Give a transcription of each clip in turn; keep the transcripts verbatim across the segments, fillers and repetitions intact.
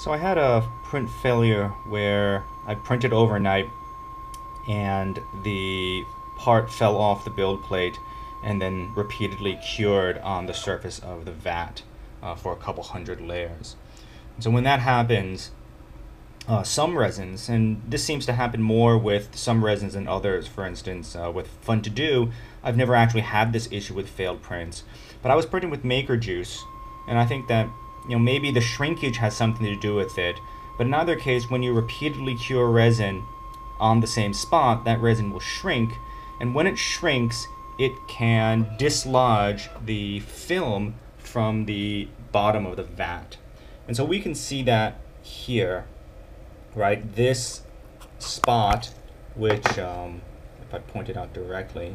So I had a print failure where I printed overnight and the part fell off the build plate and then repeatedly cured on the surface of the vat uh, for a couple hundred layers. And so when that happens, uh, some resins, and this seems to happen more with some resins than others, for instance, uh, with Fun to Do, I've never actually had this issue with failed prints, but I was printing with MakerJuice, and I think that, you know, maybe the shrinkage has something to do with it, but in either case, when you repeatedly cure resin on the same spot, that resin will shrink, and when it shrinks, it can dislodge the film from the bottom of the vat. And so we can see that here, right? This spot, which um, if I point it out directly, you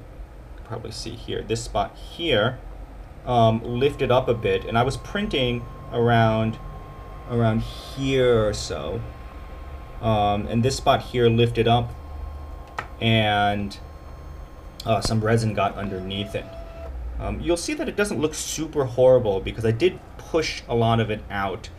can probably see here, this spot here um, lifted up a bit, and I was printing around, around here or so. Um, and this spot here lifted up, and Uh, some resin got underneath it. Um, you'll see that it doesn't look super horrible because I did push a lot of it out.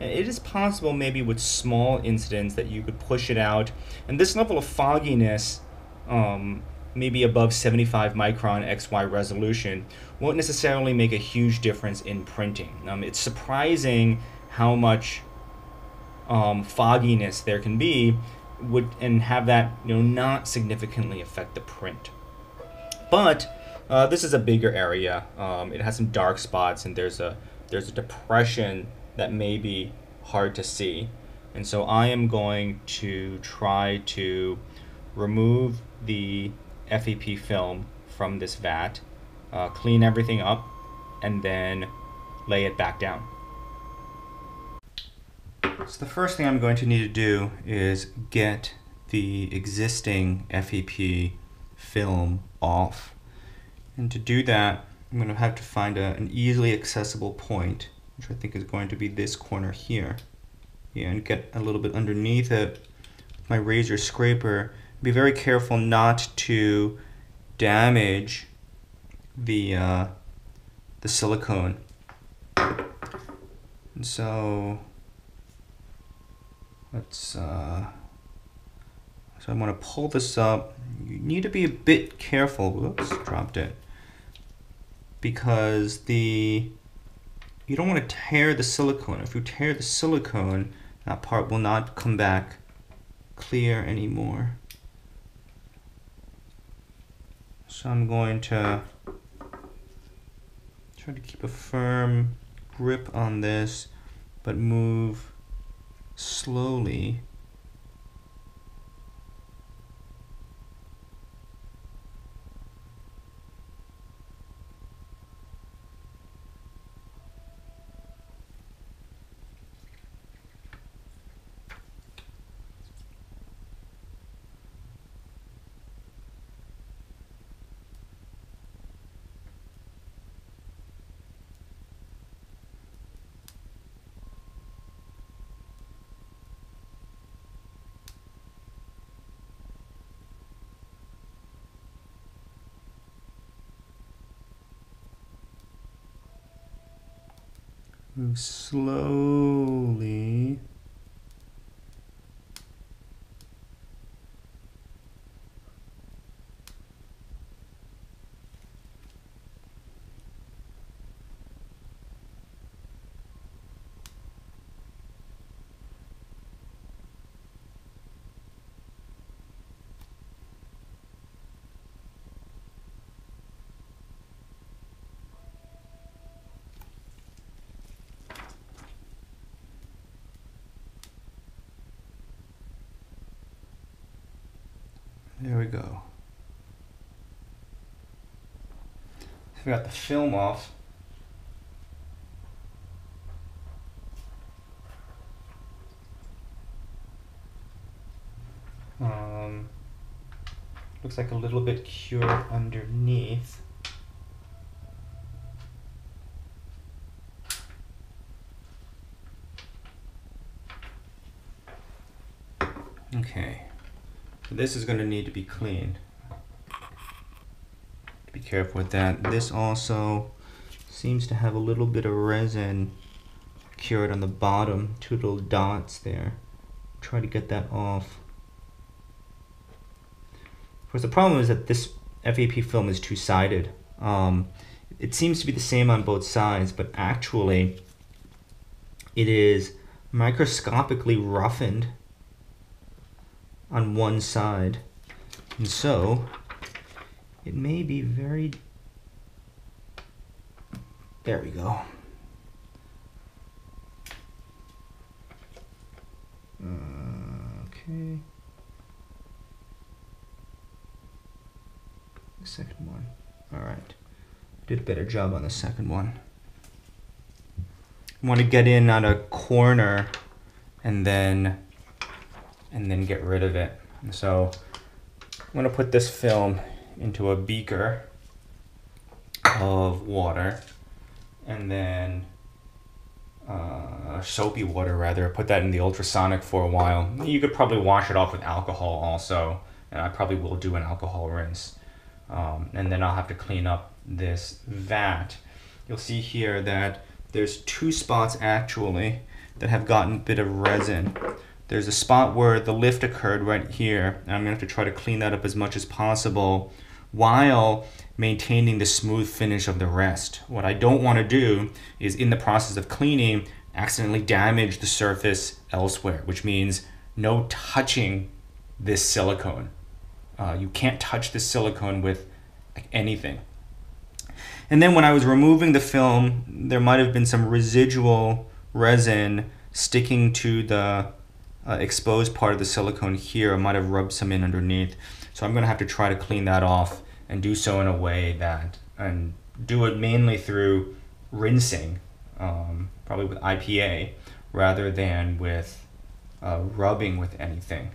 And it is possible maybe with small incidents that you could push it out. And this level of fogginess, um, maybe above seventy-five micron X Y resolution, won't necessarily make a huge difference in printing. Um, it's surprising how much um, fogginess there can be would, and have that, you know, not significantly affect the print. But uh, this is a bigger area. Um, it has some dark spots, and there's a there's a depression that may be hard to see. And so I am going to try to remove the F E P film from this vat, uh, clean everything up, and then lay it back down. So the first thing I'm going to need to do is get the existing F E P film off, and to do that I'm going to have to find a, an easily accessible point, which I think is going to be this corner here, yeah, and get a little bit underneath it with my razor scraper. Be very careful not to damage the uh, the silicone. And so let's uh, so I'm going to pull this up. You need to be a bit careful, whoops, dropped it, because the you don't want to tear the silicone. If you tear the silicone, that part will not come back clear anymore. So I'm going to try to keep a firm grip on this, but move slowly. Move slowly. There we go. We got the film off. Um, looks like a little bit cured underneath. Okay. This is going to need to be cleaned. Be careful with that. This also seems to have a little bit of resin cured on the bottom, two little dots there. Try to get that off. Of course, the problem is that this F E P film is two-sided. Um, it seems to be the same on both sides, but actually it is microscopically roughened on one side, and so it may be very, there we go. Uh, okay. The second one. All right. Did a better job on the second one. You want to get in on a corner and then and then get rid of it. And so I'm going to put this film into a beaker of water, and then uh, soapy water rather, put that in the ultrasonic for a while. You could probably wash it off with alcohol also, and I probably will do an alcohol rinse. Um, and then I'll have to clean up this vat. You'll see here that there's two spots actually that have gotten a bit of resin. There's a spot where the lift occurred right here, and I'm gonna have to try to clean that up as much as possible while maintaining the smooth finish of the rest. What I don't want to do is, in the process of cleaning, accidentally damage the surface elsewhere, which means no touching this silicone. Uh, you can't touch this silicone with like, anything. And then when I was removing the film, there might have been some residual resin sticking to the uh, exposed part of the silicone here. I might have rubbed some in underneath. So I'm going to have to try to clean that off, and do so in a way that, and do it mainly through rinsing, um, probably with I P A, rather than with uh, rubbing with anything.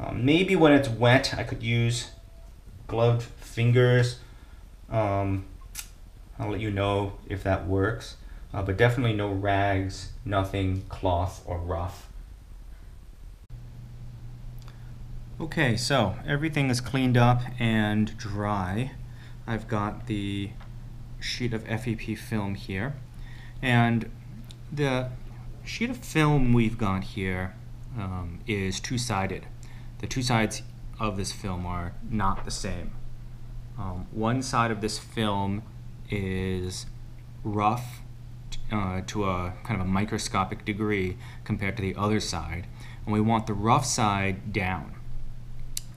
Um, maybe when it's wet, I could use gloved fingers. Um, I'll let you know if that works, uh, but definitely no rags, nothing cloth or rough. Okay, so everything is cleaned up and dry. I've got the sheet of F E P film here, and the sheet of film we've got here um, is two-sided. The two sides of this film are not the same. Um, one side of this film is rough uh, to a kind of a microscopic degree compared to the other side, and we want the rough side down.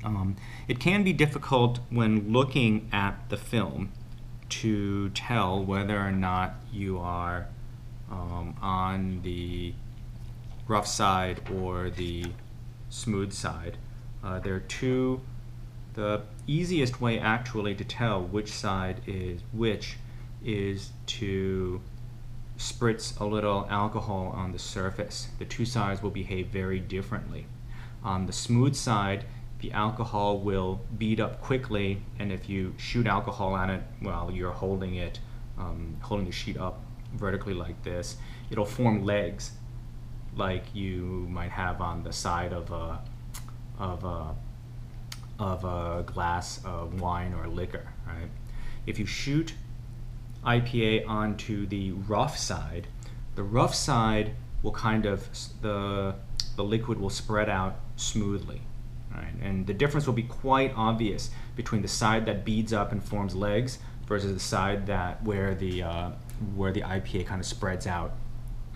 Um, it can be difficult when looking at the film to tell whether or not you are um, on the rough side or the smooth side. Uh, there are two. The easiest way actually to tell which side is which is to spritz a little alcohol on the surface. The two sides will behave very differently. On the smooth side, the alcohol will bead up quickly, and if you shoot alcohol on it while you're holding it, um, holding the sheet up vertically like this, it'll form legs like you might have on the side of a, of a, of a glass of wine or liquor, right? If you shoot I P A onto the rough side, the rough side will kind of, the, the liquid will spread out smoothly. Right. And the difference will be quite obvious between the side that beads up and forms legs versus the side that where the uh, where the I P A kind of spreads out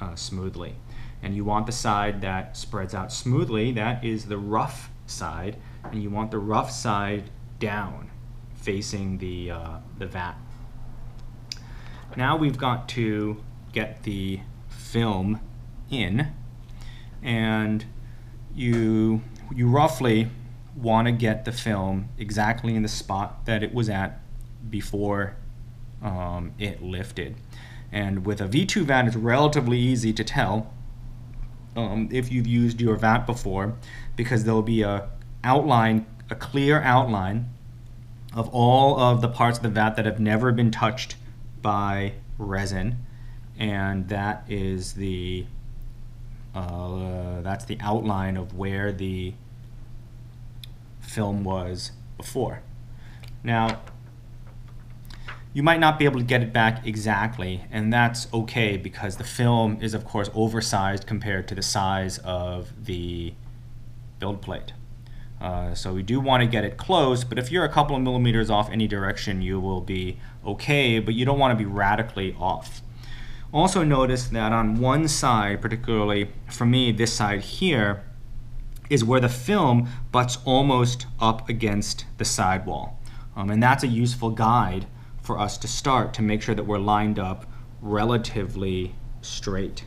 uh, smoothly. And you want the side that spreads out smoothly, that is the rough side, and you want the rough side down, facing the uh, the vat. Now we've got to get the film in, and you. You roughly want to get the film exactly in the spot that it was at before um, it lifted. And with a V two vat, it's relatively easy to tell um, if you've used your vat before, because there'll be a outline, a clear outline of all of the parts of the vat that have never been touched by resin, and that is the Uh, that's the outline of where the film was before. Now, you might not be able to get it back exactly, and that's okay because the film is of course oversized compared to the size of the build plate. Uh, so we do want to get it close, but if you're a couple of millimeters off any direction, you will be okay, but you don't want to be radically off. Also notice that on one side, particularly for me, this side here, is where the film butts almost up against the sidewall. Um, and that's a useful guide for us to start to make sure that we're lined up relatively straight.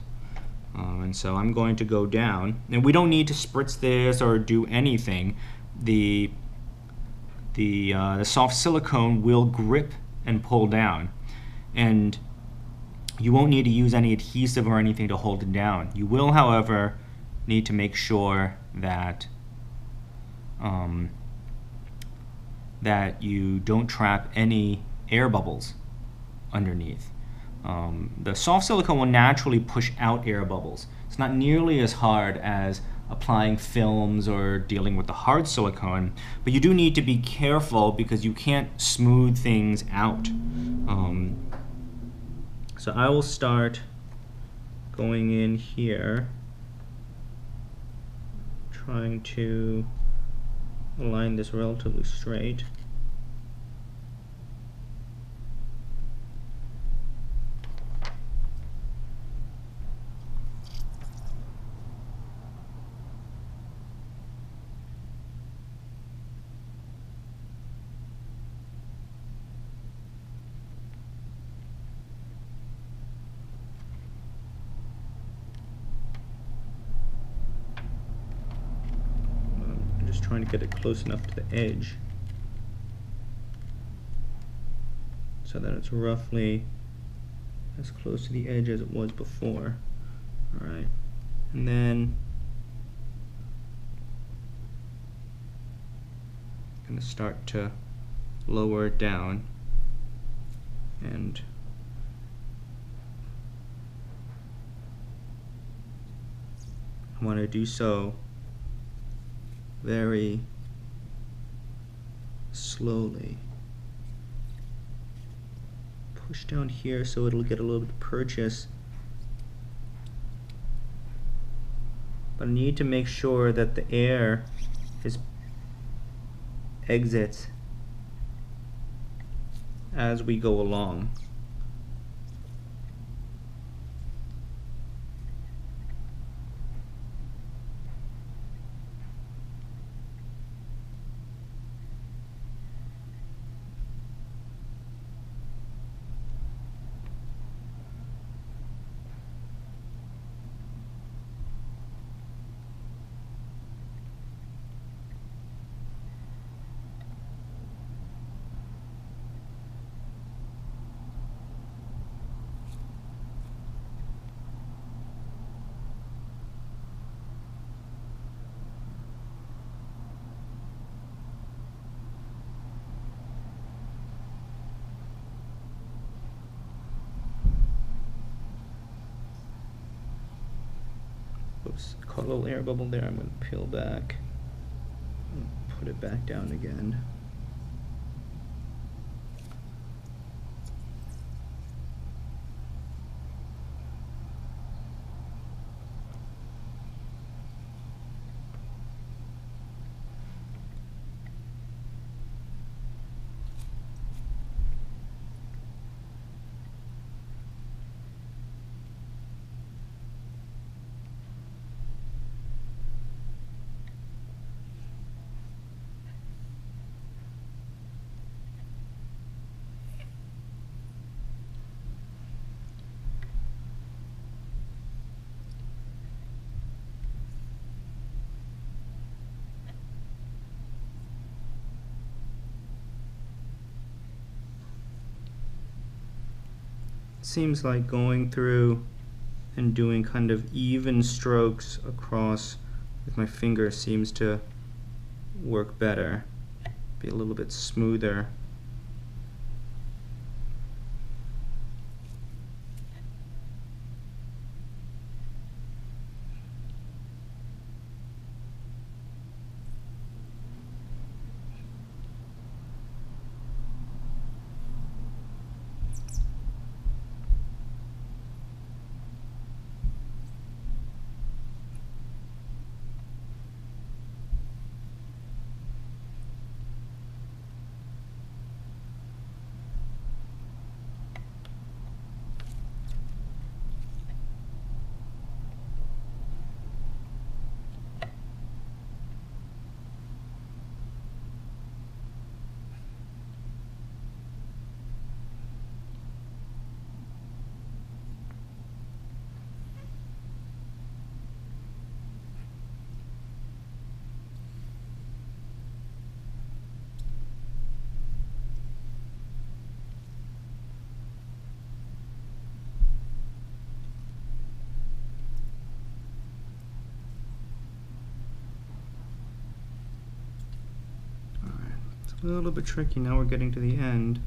Um, and so I'm going to go down, and we don't need to spritz this or do anything. The, the, uh, the soft silicone will grip and pull down, and you won't need to use any adhesive or anything to hold it down. You will, however, need to make sure that um, that you don't trap any air bubbles underneath. Um, the soft silicone will naturally push out air bubbles. It's not nearly as hard as applying films or dealing with the hard silicone, but you do need to be careful because you can't smooth things out. Um, so I will start going in here, trying to align this relatively straight. Trying to get it close enough to the edge so that it's roughly as close to the edge as it was before. All right, and then I'm going to start to lower it down, and I want to do so very slowly. Push down here so it'll get a little bit of purchase. But I need to make sure that the air is exits as we go along. Caught a little air bubble there. I'm going to peel back and put it back down again. Seems like going through and doing kind of even strokes across with my finger seems to work better, be a little bit smoother. a little bit tricky. Now we're getting to the end.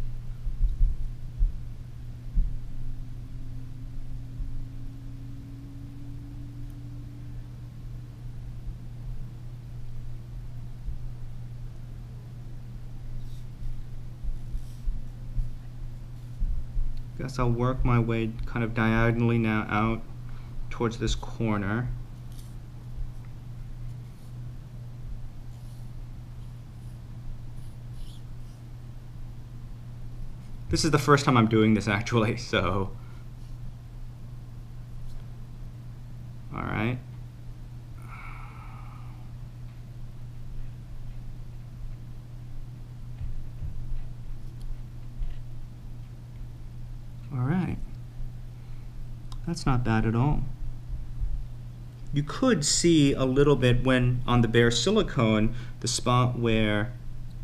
Guess I'll work my way kind of diagonally now out towards this corner. This is the first time I'm doing this actually, so. All right. All right. That's not bad at all. You could see a little bit when on the bare silicone, the spot where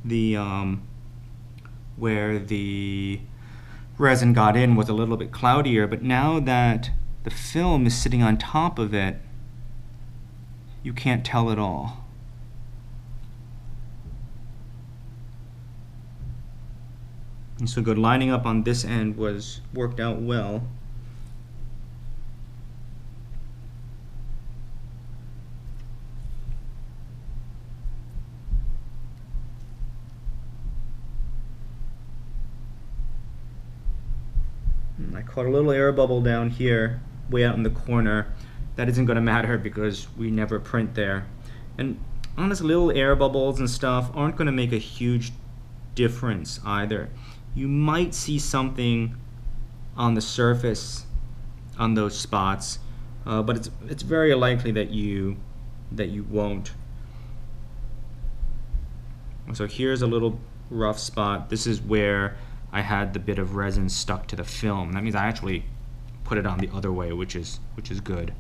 the, um, where the resin got in was a little bit cloudier, but now that the film is sitting on top of it, you can't tell at all. And so good lining up on this end was worked out well. I caught a little air bubble down here, way out in the corner. That isn't going to matter because we never print there. And honestly, little air bubbles and stuff aren't going to make a huge difference either. You might see something on the surface on those spots, uh, but it's it's very likely that you that you won't. So here's a little rough spot. This is where I had the bit of resin stuck to the film. That means I actually put it on the other way, which is which is good.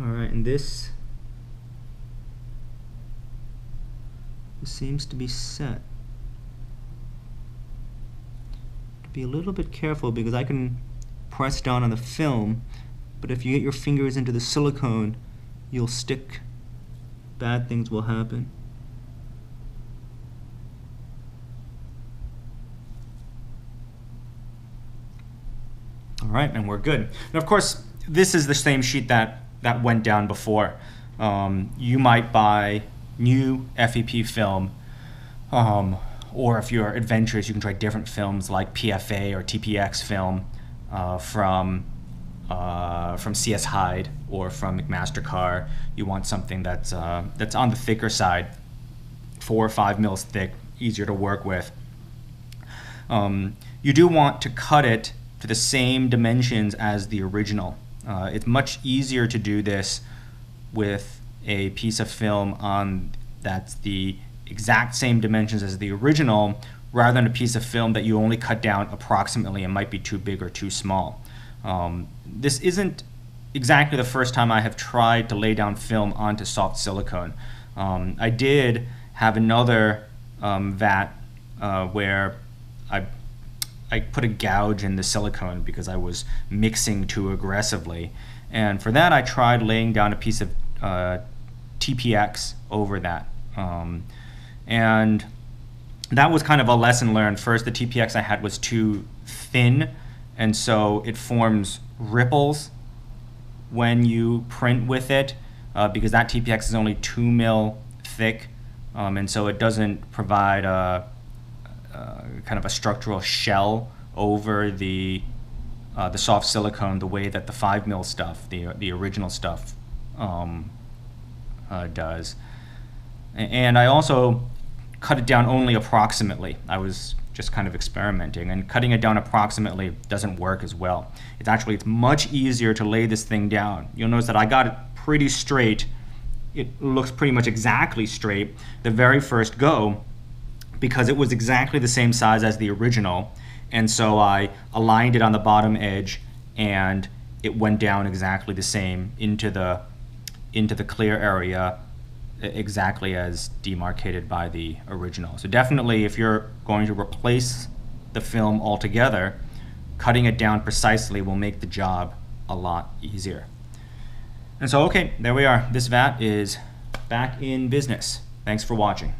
All right, and this, this seems to be set. To be a little bit careful because I can press down on the film, but if you get your fingers into the silicone, you'll stick. Bad things will happen. All right, and we're good. And of course, this is the same sheet that, that went down before. Um, you might buy new F E P film, um, or if you're adventurous, you can try different films like P F A or T P X film uh, from Uh, from C S Hyde or from McMaster-Carr. You want something that's uh, that's on the thicker side, four or five mils thick, easier to work with. Um, you do want to cut it to the same dimensions as the original. Uh, it's much easier to do this with a piece of film on that's the exact same dimensions as the original, rather than a piece of film that you only cut down approximately and might be too big or too small. Um, this isn't exactly the first time I have tried to lay down film onto soft silicone. Um, I did have another um, vat uh, where I, I put a gouge in the silicone because I was mixing too aggressively. And for that, I tried laying down a piece of uh, T P X over that. Um, and that was kind of a lesson learned. First, the T P X I had was too thin, and so it forms ripples when you print with it, uh, because that T P X is only two mil thick, um, and so it doesn't provide a, a kind of a structural shell over the uh, the soft silicone the way that the five mil stuff, the the original stuff, um, uh, does. And I also cut it down only approximately. I was just kind of experimenting, and cutting it down approximately doesn't work as well. It's actually, it's much easier to lay this thing down. You'll notice that I got it pretty straight. It looks pretty much exactly straight the very first go because it was exactly the same size as the original, and so I aligned it on the bottom edge and it went down exactly the same into the into the clear area, exactly as demarcated by the original. So definitely, if you're going to replace the film altogether, cutting it down precisely will make the job a lot easier. And so, okay, there we are. This vat is back in business. Thanks for watching.